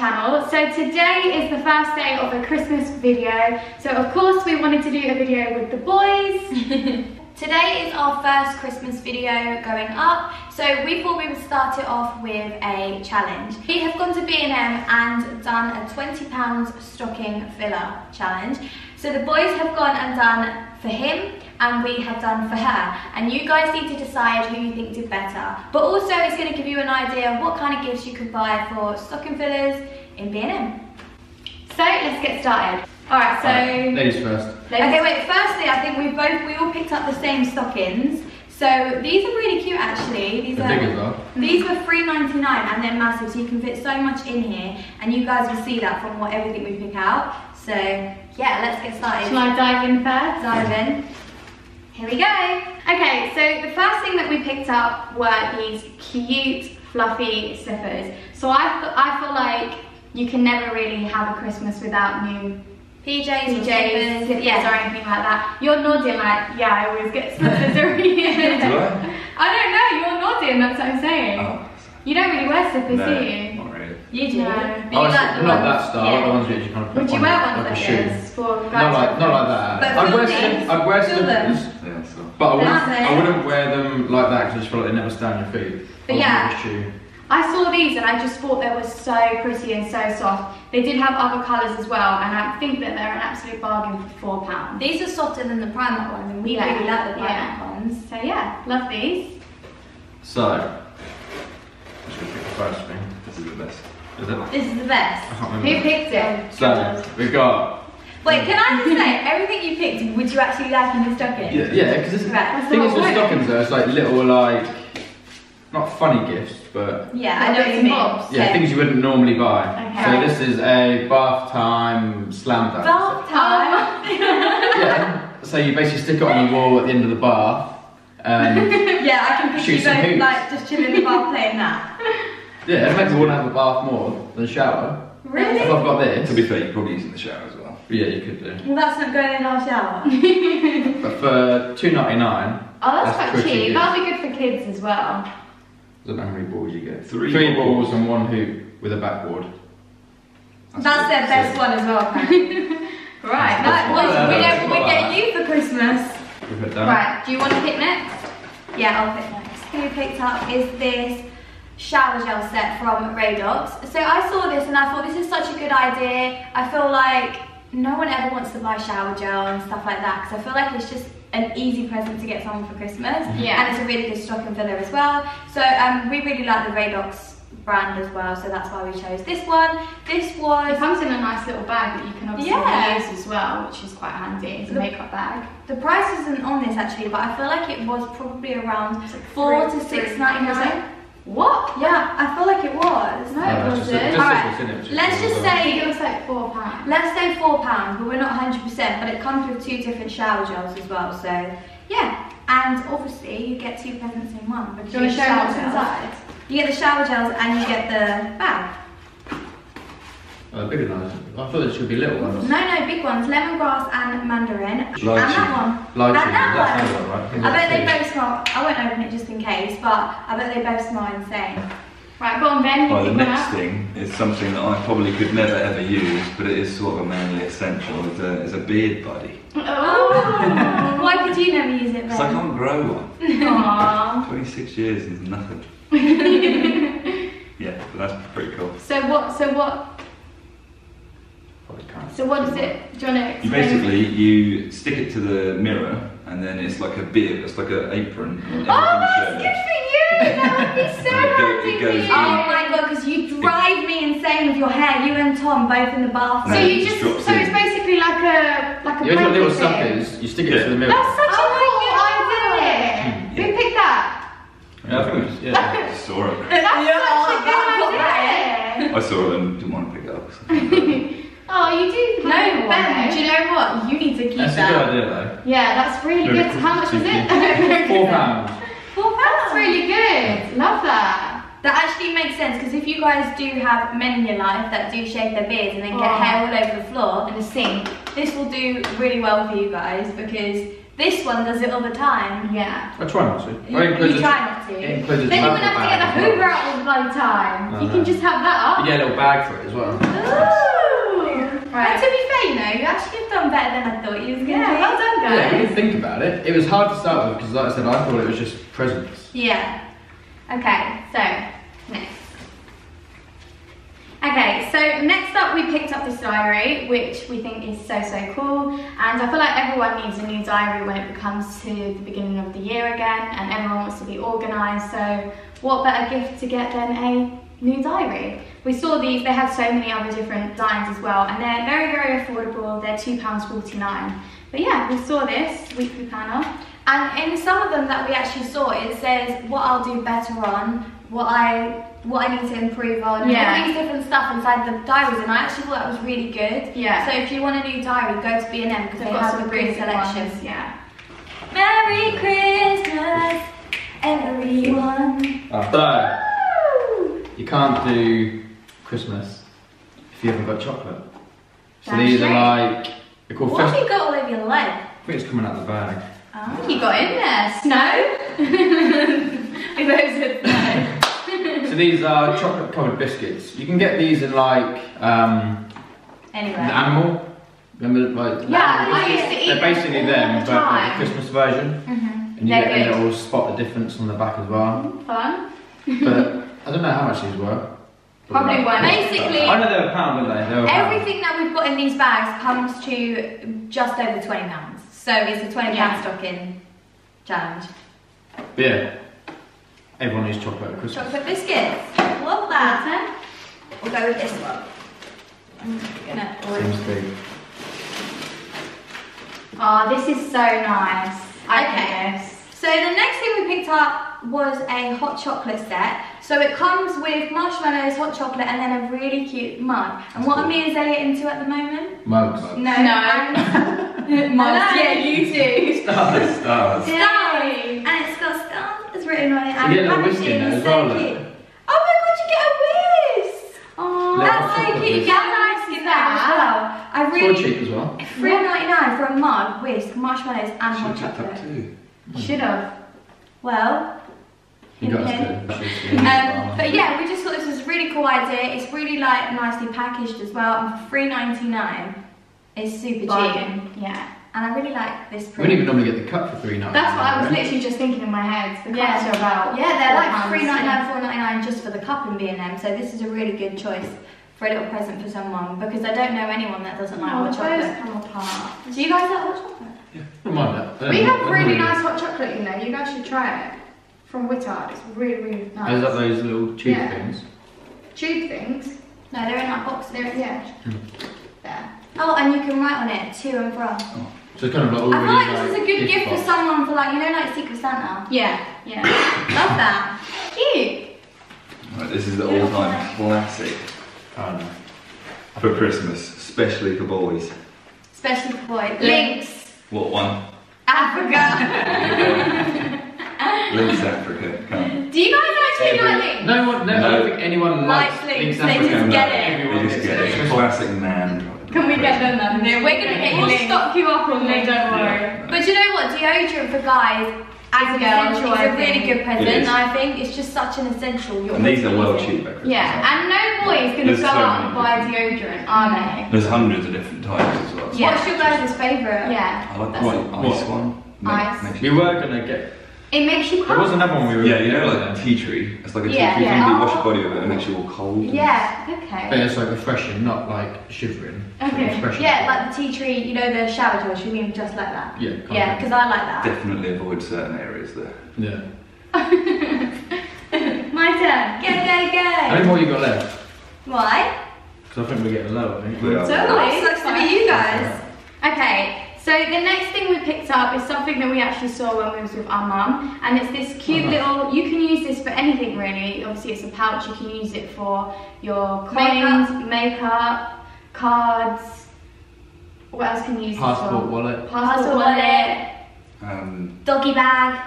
channel. So today is the first day of a Christmas video. So of course we wanted to do a video with the boys. Today is our first Christmas video going up, so we thought we would start it off with a challenge. We have gone to B&M and done a £20 stocking filler challenge. So the boys have gone and done for him and we have done for her. And you guys need to decide who you think did better. But also it's going to give you an idea of what kind of gifts you can buy for stocking fillers in B&M. So let's get started. Alright, so... ladies first. Okay, wait, firstly, I think we all picked up the same stockings. So these are really cute, actually. These are big as well. These were $3.99 and they're massive, so you can fit so much in here. And you guys will see that from everything we pick out. So, yeah, let's get started. Shall I dive in first? Dive in. Here we go. Okay, so the first thing that we picked up were these cute, fluffy slippers. So I feel like you can never really have a Christmas without new... PJs, slippers, yeah, or anything like that. You're nodding like, yeah, I always get slippers every year. Do I don't know, you're nodding, that's what I'm saying. Oh. You don't really wear slippers, no, do you? Not really. You do. No. But oh, you like the not that style, yeah. The ones that you kind of put would you on, wear one like of those for guys? Not like that. I'd wear slippers, yeah, so. But I wouldn't wear them like that because I just feel like they never stay on your feet. But yeah. I saw these and I just thought they were so pretty and so soft. They did have other colours as well, and I think that they're an absolute bargain for £4. These are softer than the Primark ones, and we really love the Primark ones. So yeah, love these. So, I'm just going to pick the first thing. This is the best. Is it? This is the best. Who picked it? So, we've got... Wait, can I just say, everything you picked, would you actually like in the stockings? Yeah, because I think it's the stockings though, it's like little like... Not funny gifts, but... Yeah, I know what you mean. Yeah, things you wouldn't normally buy. Okay. So this is a bath time slam dunk. Bath time? Yeah, so you basically stick it on the wall at the end of the bath. Yeah, I can picture you both like, just chilling in the bath playing that. Yeah, it makes me want to have a bath more than a shower. Really? If I've got this... To be fair, you could probably use it in the shower as well. But yeah, you could do. Well, that's not going in our shower. But for $2.99... Oh, that's quite cheap. That would be good for kids as well. I don't know how many balls you get. Three balls and one hoop with a backboard. That's their best one as well. Right, that was we get you for Christmas. We put down. Right, do you want to pick next? Yeah, I'll pick next. Who picked up is this shower gel set from Radox. So I saw this and I thought this is such a good idea. I feel like no one ever wants to buy shower gel and stuff like that because I feel like it's just an easy present to get someone for Christmas, yeah. And it's a really good stocking filler as well. So we really like the Radox brand as well, so that's why we chose this one. This was... It comes in a nice little bag that you can obviously use as well, which is quite handy. It's a makeup bag. The price isn't on this actually, but I feel like it was probably around like $4 to $6.99. What? Yeah, I feel like it was. No, it wasn't. Alright, let's just say it was like £4. Let's say £4, but we're not 100%, but it comes with 2 different shower gels as well, so yeah. And obviously you get 2 presents in one. Do you want to show what's inside? You get the shower gels and you get the bag. Oh, bigger than I thought it should be little ones. No, no, big ones. Lemongrass and mandarin. And that one. And that one. I bet they both smell. I won't open it just in case, but I bet they both smell insane. Right, go on, Ben. Well, the next thing is something that I probably could never ever use, but it is sort of a manly essential. It's a beard buddy. Oh! Why could you never use it, Ben? Because I can't grow one. Aww. 26 years is nothing. Yeah, but that's pretty cool. So what is it? Do you want to explain? You basically stick it to the mirror and then it's like a beard, it's like an apron. Oh, that's good for you! That would be so handy for you! Oh my god, because you drive me insane with your hair, you and Tom both in the bathroom. So you just, so it's basically like a you have little suckers, you stick it to the mirror. That's such a cool idea! Who picked that? Yeah, I think it was, I saw it. That's such a good idea! I saw it and didn't want to pick it up. Oh, you do know Ben, do you know what? You need to keep that. That's a good idea though. Yeah, that's really good. How much was it? £4. £4? That's really good. Love that. That actually makes sense because if you guys do have men in your life that do shave their beards and then get hair all over the floor and a sink, this will do really well for you guys because This one does it all the time. Yeah. I try not to. You try not to. Then you wouldn't have to get the Hoover out all the bloody time. No, you can just have that up. You get a little bag for it as well. Ooh. Right. And to be fair, you know, you actually have done better than I thought you was going to. Yeah, well done, guys. Yeah, when you think about it, it was hard to start with because, like I said, I thought it was just presents. Yeah. Okay, so next. Okay, so next up we picked up this diary, which we think is so, so cool. And I feel like everyone needs a new diary when it comes to the beginning of the year again, and everyone wants to be organised, so what better gift to get than a new diary? We saw these, they have so many other different designs as well, and they're very, very affordable. They're £2.49. But yeah, we saw this weekly planner, and in some of them that we actually saw, it says what I'll do better on, what I need to improve on, all these different stuff inside the diaries, and I actually thought that was really good. Yeah. So if you want a new diary, go to B&M because they've got some great selections. Yeah. Merry Christmas, everyone. So you can't do Christmas if you haven't got chocolate. So these are like, they're called. What have you got all over your leg? I think it's coming out of the bag. Oh, you got in there snow. I thought it was snow. So these are chocolate covered biscuits. You can get these in like anywhere. The animal. Remember, like I used to eat. They're basically them, but like the Christmas version. Mm-hmm. And you get a little spot the difference on the back as well. Fun. But I don't know how much these were. Probably weren't. Basically, I know they were £1, weren't they? Everything that we've got in these bags comes to just over £20. So it's a £20 stocking challenge. But yeah. Everyone needs chocolate at Christmas. Chocolate biscuits. Love that. We'll go with this one. I'm gonna order. Oh, this is so nice. Okay. So the next thing we picked up was a hot chocolate set. So it comes with marshmallows, hot chocolate, and then a really cute mug. And what are me and Zelia into at the moment? Mugs. No, no. Mugs. Yeah, you too. Stars. Stars. Stars. And it's got stars. Written on it, and you get a whisk in there as well. Oh my god, you get a whisk! Oh, that's so cute. You get a nice in that as well. I really. It's cheap as well. £3.99 for a mug, whisk, marshmallows, and hot chocolate. Should have. Well. You got us. But yeah, we just thought this was a really cool idea. It's really like nicely packaged as well, and for £3.99, it's super cheap. Yeah. And I really like this print. We don't even normally get the cup for £3.99. That's what I was literally just thinking in my head. The cups are about £4, like £3.99, £4.99 just for the cup in B&M. So this is a really good choice for a little present for someone, because I don't know anyone that doesn't like hot chocolate. Come apart. Do you guys like hot chocolate? Yeah, I don't mind that. We have really nice hot chocolate, you know. You guys should try it from Whittard. It's really, really nice. Is that those little tube things? Tube things? No, they're in that box. They're there. Oh, and you can write on it to and from. Oh. So it's kind of like all. I feel like this is a good gift for someone for, like, you know, like Secret Santa. Yeah, yeah. Love that. Cute. Right, this is the all-time classic. For Christmas, especially for boys. Especially for boys. Lynx. What one? Africa. Lynx Africa. Come. Do you guys actually like Lynx? No one. No, I don't think anyone likes Lynx Africa. They just get it. Everyone just get it. Classic man. Can we get them then? No, we're going to get you. We'll stock you up on them, don't worry. Yeah. But you know what? Deodorant for guys as a girl is a really good present. I think it's just such an essential. And these are well cheap. Yeah, and no boy's going to go out and buy deodorant, are they? There's hundreds of different types as well. Yeah. What's your guys' favourite? Yeah. I like the ice one. Ice. We were going to get. It makes you cold. There was another one we were. Yeah, you know, like a tea tree. It's like a tea tree thing. You wash your body with it and it makes you all cold. Yeah, okay. But it's like refreshing, not like shivering. Okay. Yeah, like the tea tree, you know, the shower wash. You mean just like that? Yeah. Yeah, because I like that. Definitely avoid certain areas there. Yeah. My turn. Go, go, go. How many more you got left? Why? Because I think we're getting low. I think. We are. Totally. Sucks to be you guys. Okay. So the next thing we picked up is something that we actually saw when we was with our mum, and it's this cute little, you can use this for anything really, obviously it's a pouch, you can use it for your coins, makeup, cards, what else can you use it for? Passport wallet. Passport wallet. Doggy bag.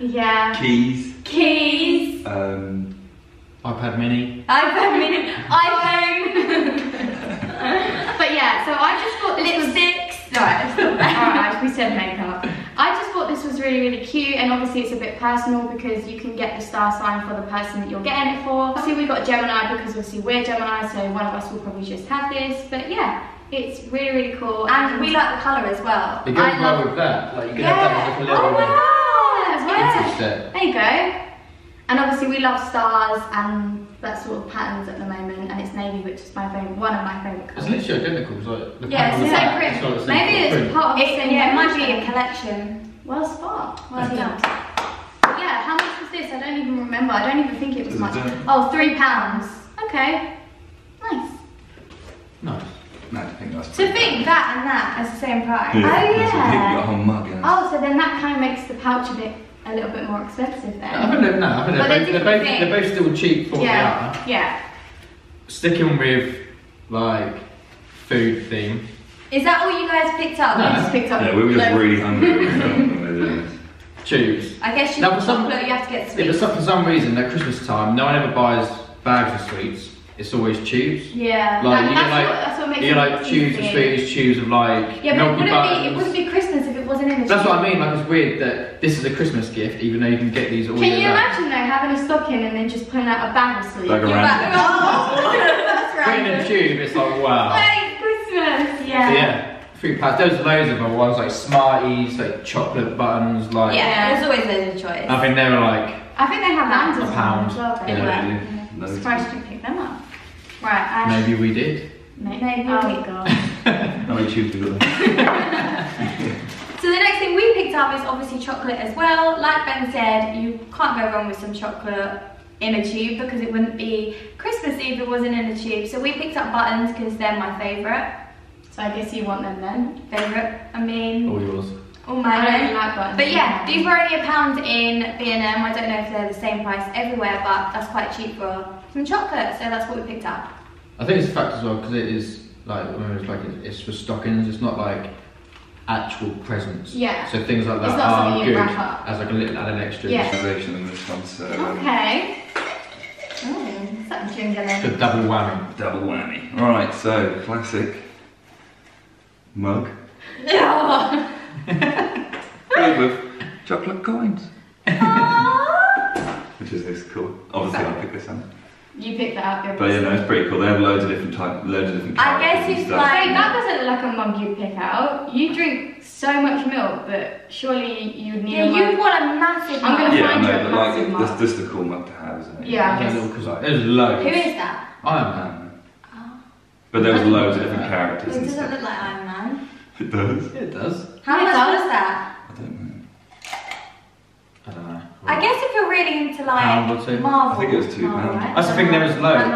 Yeah. Keys. Keys. iPad mini. iPad mini. iPhone. But yeah, so I just thought this was. Alright, we said makeup. really, really cute, and obviously it's a bit personal because you can get the star sign for the person that you're getting it for. Obviously we got Gemini because obviously we're Gemini, so one of us will probably just have this, but yeah. It's really, really cool, and we like the colour as well. It goes well with that, like you can have that as like a little one. There you go. And obviously we love stars and that sort of patterns at the moment, and it's navy, which is my favourite, one of my favourite colours. It's literally identical, like the it's like the same print. Maybe it's part of the same, yeah, it might be a collection. Well spot, well done. Yeah, how much was this? I don't even remember, I don't even think it was much. Oh, £3. Okay, nice. Nice. No, to think that and that is the same price. Yeah, oh yeah. A whole mug, yeah. Oh, so then that kind of makes the pouch a little bit more expensive then. I don't know. I don't know. They're both still cheap for what they are. Yeah. Sticking with like food theme. Is that all you guys picked up? No, we just picked up. Yeah, we were just really hungry. Chews. I guess you have to get sweets. Yeah, but for some reason at Christmas time, no one ever buys bags of sweets. It's always tubes. Yeah. Like, that's what makes it tubes of sweets, tubes of like. Yeah, but it wouldn't be Christmas if it wasn't in the. That's what I mean. Like, it's weird that this is a Christmas gift, even though you can get these all. Can you imagine though having a stocking and then just pulling out a bag of sweets? Like a oh, putting in a tube, it's like wow. Like Christmas, yeah. So, yeah. £3. There's loads of other ones like Smarties, like chocolate buttons, like. Yeah, there's always loads of choice. I think they were like. I think they have pounds. £1. Well, yeah. I'm surprised you picked them up. Right, maybe we did. Maybe. Oh my god. So the next thing we picked up is obviously chocolate as well. Like Ben said, you can't go wrong with some chocolate in a tube because it wouldn't be Christmas if it wasn't in a tube. So we picked up buttons because they're my favourite. So I guess you want them then. Favourite, I mean. All yours. All mine. I don't really like buttons. But yeah, these were only £1 in B&M. I don't know if they're the same price everywhere, but that's quite cheap for some chocolate, so that's what we picked up. I think it's a fact as well because it is like, it's for stockings. It's not like actual presents. Yeah. So things like that are good as like a little added extra. Yeah. In this one, so okay. Oh, is that a jingle? The double whammy. Double whammy. All right. So classic mug. No. Made with chocolate coins. Which is this cool? Obviously, I picked this up. You picked that up, but you know it's pretty cool. They have loads of different types, loads of different. I guess he's like that doesn't look like a mug you'd pick out. You drink so much milk, but surely you'd need. Yeah, you want a massive. I'm gonna find you a massive mug. Like this is the cool mug to have, isn't it? Yeah, there's loads. Who is that? Iron Man. Oh. But there was loads of different characters. It doesn't look like Iron Man. It does. It does. How much was that? I don't know. I don't know. I guess if you're really into like Marvel, I think it was £2. Right? That's the thing. There was loads.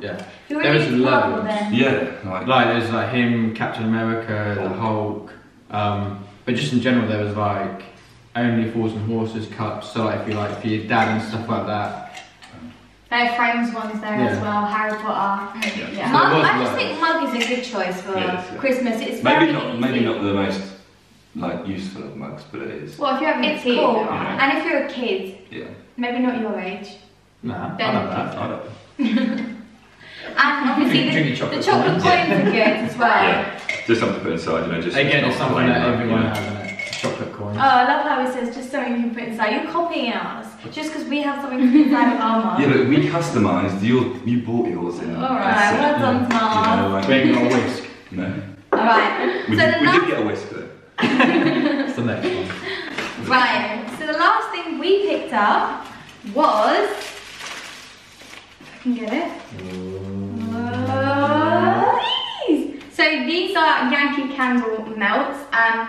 Yeah. There was loads. Yeah. Like there's like him, Captain America, the Hulk. But just in general, there was like only Fools and Horses cups. So like if you like for your dad and stuff like that. Their Friends ones there as well. Harry Potter. Yeah. Mug, I just think mug is a good choice for Christmas. It's maybe not the most. Like useful of mugs, but it is. Well, if you're having tea, cool. And if you're a kid, maybe not your age. Nah, I don't know. And obviously the chocolate coins are good as well. Yeah. Just something to put inside, you know. Just again, it's something that everyone has in it. Chocolate coins. Oh, I love how he says just something you can put inside. You're copying us just because we have something to put inside of our mug. Yeah, but we customised. You bought yours in. All right, well done, Mark. We ain't got a whisk. No. All right. We did get a whisk though. That's the next one. Right, so the last thing we picked up was. If I can get it. So these are Yankee Candle melts, and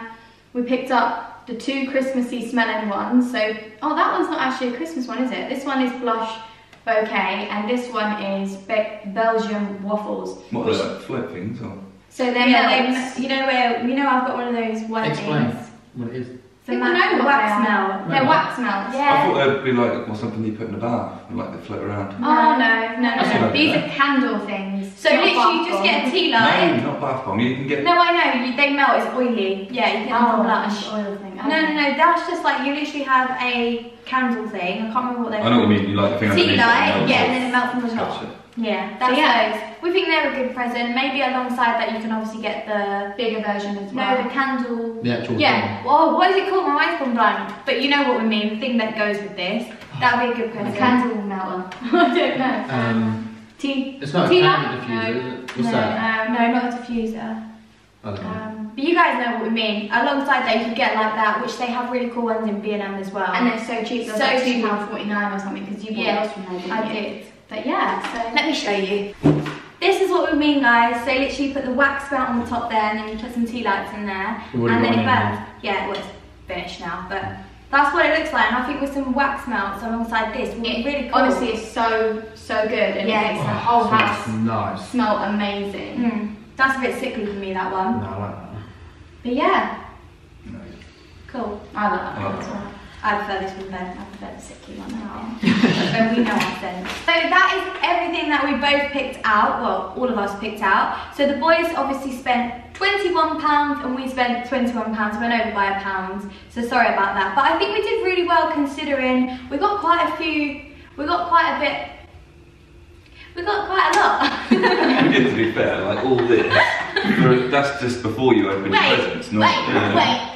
we picked up the two Christmassy smelling ones. So, oh, that one's not actually a Christmas one, is it? This one is Blush Bouquet, and this one is Belgian Waffles. What are they, flip things or? So then, you know where I've got one of those white things. What it is? So wax melt. They're wax melts. Yeah. I thought they'd be like something you put in a bath and like they float around. Oh no. These are candle things. So literally, you just get a tea light. No, not bath bomb. You can get. No, I know. They melt. It's oily. Yeah, you get a Blush oil thing. No. That's just like you literally have a candle thing. I can't remember what they're called. I know what you mean. You like the thing. Tea light. Yeah, and then it melts on the top. Yeah, that's those. We think they're a good present. Maybe alongside that you can obviously get the bigger version as well. No, the candle. The actual candle. Oh, what is it called? My eyes gone blind. But you know what we mean, the thing that goes with this. That would be a good present. A candle melter. I don't know. Tea. It's not a candle diffuser, is it? What's that? No, not a diffuser. Okay. But you guys know what we mean. Alongside that you could get like that, which they have really cool ones in B&M as well. And they're so cheap. So like £2.49 or something, because you bought those from there, didn't you? I did. But yeah, so let me show you. This is what we mean, guys. So literally put the wax spout on the top there, and then you put some tea lights in there, and then it burns. Yeah, well, it's finished now, but that's what it looks like. And I think with some wax melts alongside this, it really cool. Honestly, it's so good, and yeah, it's the whole house smelled amazing. That's a bit sickly for me, that one. No, I like that one. But yeah, cool. I like that one as well. I prefer this one then. I prefer the sickly one. But we know our sense. So that is everything that we both picked out. Well, all of us picked out. So the boys obviously spent £21 and we spent £21. Went over by £1. So sorry about that. But I think we did really well considering we got quite a few. We got quite a bit. We got quite a lot. We did, to be fair. Like all this. That's just before you open your presents. Wait.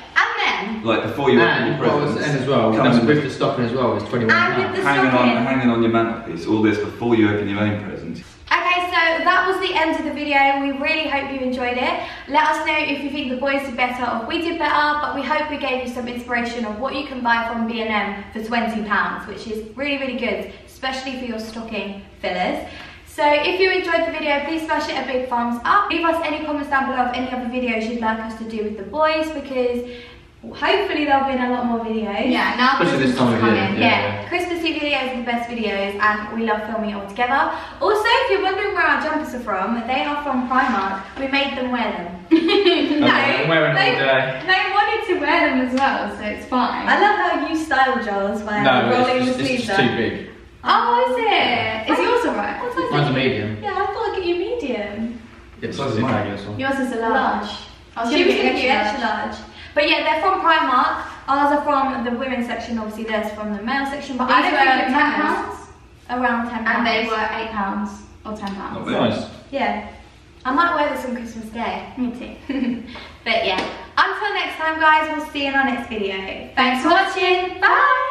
Like before you open your presents, and as well, with the stocking as well, it's £21. Hanging on your mantelpiece, all this before you open your own presents. Okay, so that was the end of the video. We really hope you enjoyed it. Let us know if you think the boys did better or if we did better, but we hope we gave you some inspiration of what you can buy from B&M for £20, which is really, really good, especially for your stocking fillers. So if you enjoyed the video, please smash it a big thumbs up. Leave us any comments down below of any other videos you'd like us to do with the boys, because hopefully there'll be a lot more videos. Yeah, now Christmas is coming. Yeah, Christmas videos are the best videos, and we love filming it all together. Also, if you're wondering where our jumpers are from, they are from Primark. We made them wear them. They wanted to wear them as well, so it's fine. I love how you style Joel's by rolling the sleeves up. It's too big. Oh, is it? Is yours alright? Mine's a medium. Yeah, I thought I'd give you a medium. It's yours is a large. She was going to do extra large. But yeah, they're from Primark. Ours are from the women's section, obviously theirs from the male section. But these I don't think £10. Around £10. And they were £8 or £10. Not nice. Yeah. I might wear this on Christmas Day. Me too. But yeah. Until next time, guys, we'll see you in our next video. Thanks for watching. Bye!